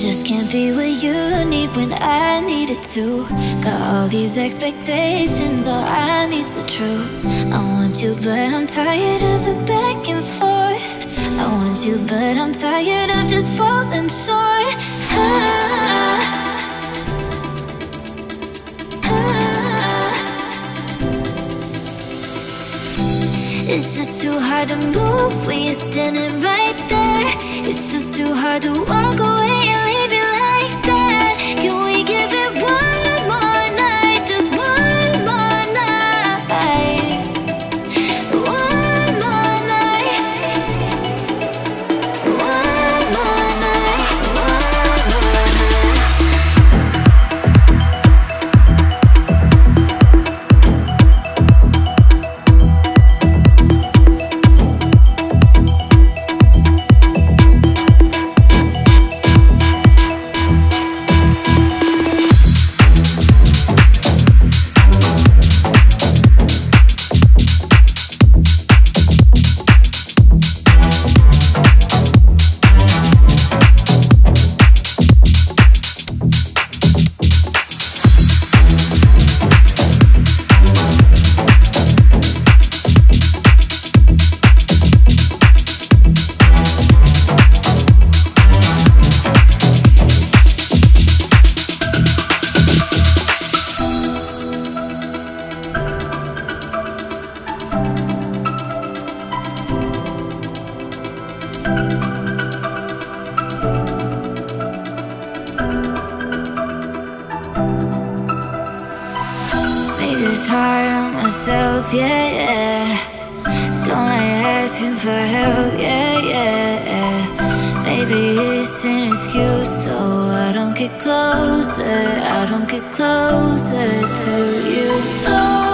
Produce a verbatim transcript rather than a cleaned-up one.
just can't be what you need when I need it to. Got all these expectations, all I need's the truth. I want you, but I'm tired of the back and forth. I want you, but I'm tired of just falling short. Ah. It's just too hard to move when you're standing right there. It's just too hard to walk away and leave it like that. Can we give it one more night? Just one more night. One more night. One more night. One more night. Closer, I don't get closer to you. Oh.